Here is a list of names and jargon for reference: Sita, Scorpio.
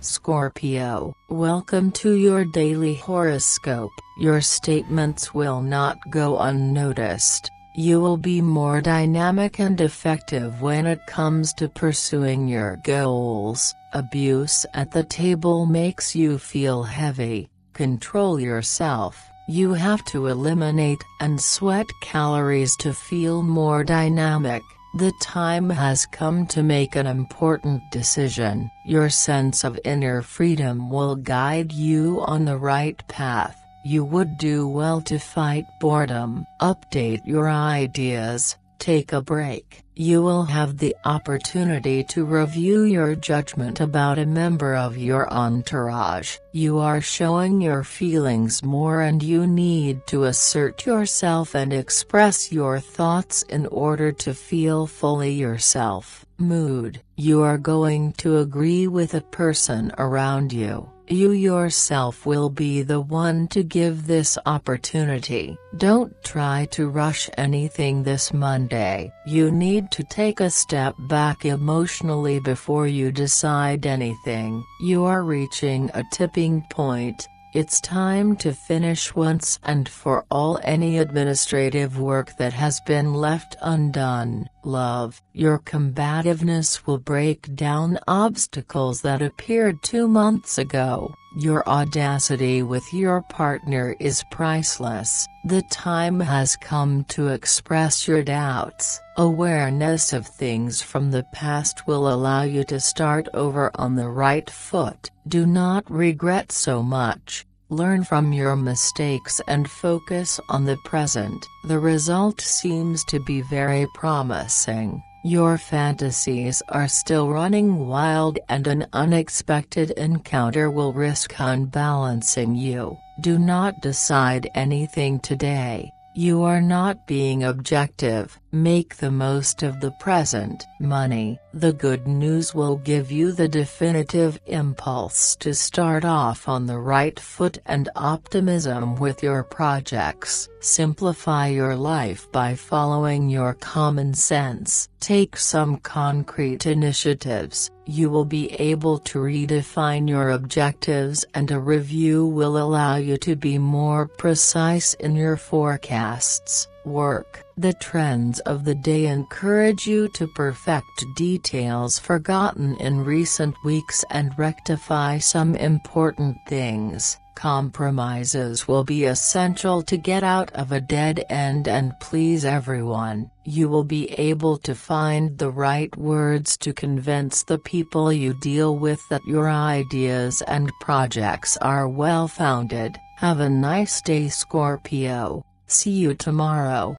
Scorpio, welcome to your daily horoscope. Your statements will not go unnoticed. You will be more dynamic and effective when it comes to pursuing your goals. Abuse at the table makes you feel heavy. Control yourself. You have to eliminate and sweat calories to feel more dynamic. The time has come to make an important decision. Your sense of inner freedom will guide you on the right path. You would do well to fight boredom. Update your ideas. Take a break. You will have the opportunity to review your judgment about a member of your entourage. You are showing your feelings more and you need to assert yourself and express your thoughts in order to feel fully yourself. Mood. You are going to agree with a person around you. You yourself will be the one to give this opportunity. Don't try to rush anything this Monday. You need to take a step back emotionally before you decide anything. You are reaching a tipping point. It's time to finish once and for all any administrative work that has been left undone. Love. Your combativeness will break down obstacles that appeared 2 months ago. Your audacity with your partner is priceless. The time has come to express your doubts. Awareness of things from the past will allow you to start over on the right foot. Do not regret so much. Learn from your mistakes and focus on the present. The result seems to be very promising. Your fantasies are still running wild and an unexpected encounter will risk unbalancing you. Do not decide anything today. You are not being objective. Make the most of the present. Money. The good news will give you the definitive impulse to start off on the right foot and optimism with your projects. Simplify your life by following your common sense. Take some concrete initiatives. You will be able to redefine your objectives and a review will allow you to be more precise in your forecasts. Work. The trends of the day encourage you to perfect details forgotten in recent weeks and rectify some important things. Compromises will be essential to get out of a dead end and please everyone. You will be able to find the right words to convince the people you deal with that your ideas and projects are well-founded. Have a nice day, Scorpio. See you tomorrow.